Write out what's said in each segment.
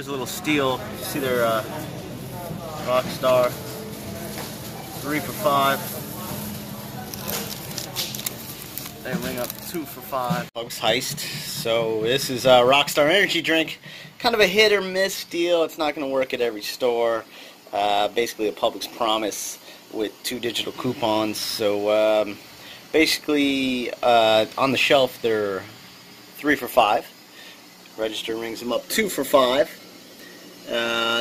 Here's a little steal. You see their Rockstar. 3 for $5. They ring up 2 for $5. Bugs heist. So this is a Rockstar Energy Drink. Kind of a hit or miss deal. It's not going to work at every store. Basically a Publix Promise with 2 digital coupons. So basically on the shelf they're 3 for $5. Register rings them up 2 for $5.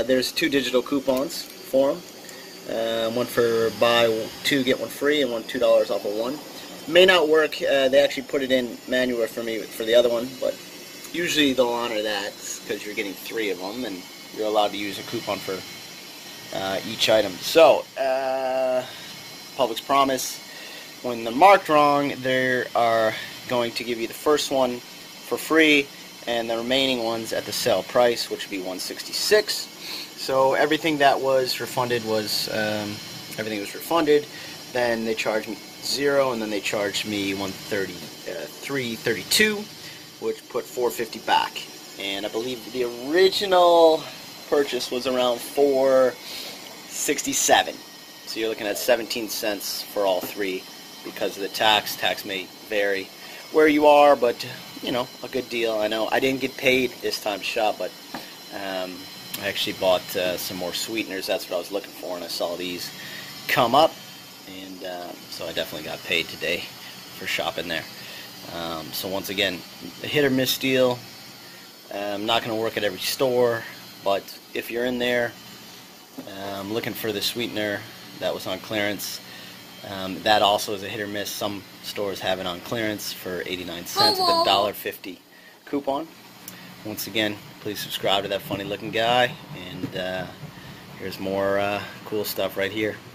There's 2 digital coupons for them. One for buy 2 get 1 free and one $2 off of one. May not work. They actually put it in manual for me for the other one, but usually they'll honor that because you're getting 3 of them and you're allowed to use a coupon for each item. So Publix Promise, when they're marked wrong, they are going to give you the first one for free and the remaining ones at the sale price, which would be $166. So everything that was refunded was Then they charged me $0, and then they charged me $332, which put $450 back. And I believe the original purchase was around $467. So you're looking at 17 cents for all 3 because of the tax. Tax may vary where you are, but you know, a good deal. I know I didn't get paid this time to shop, but I actually bought some more sweeteners. That's what I was looking for, and I saw these come up, and so I definitely got paid today for shopping there. So once again, a hit or miss deal. Not going to work at every store, but if you're in there looking for the sweetener that was on clearance, that also is a hit or miss. Some stores have it on clearance for 89 cents with a $1.50 coupon. Once again, please subscribe to that funny looking guy, and here's more cool stuff right here.